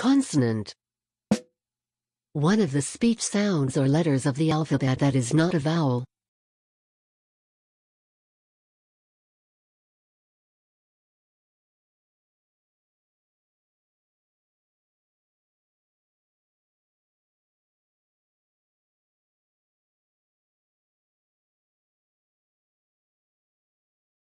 Consonant. One of the speech sounds or letters of the alphabet that is not a vowel.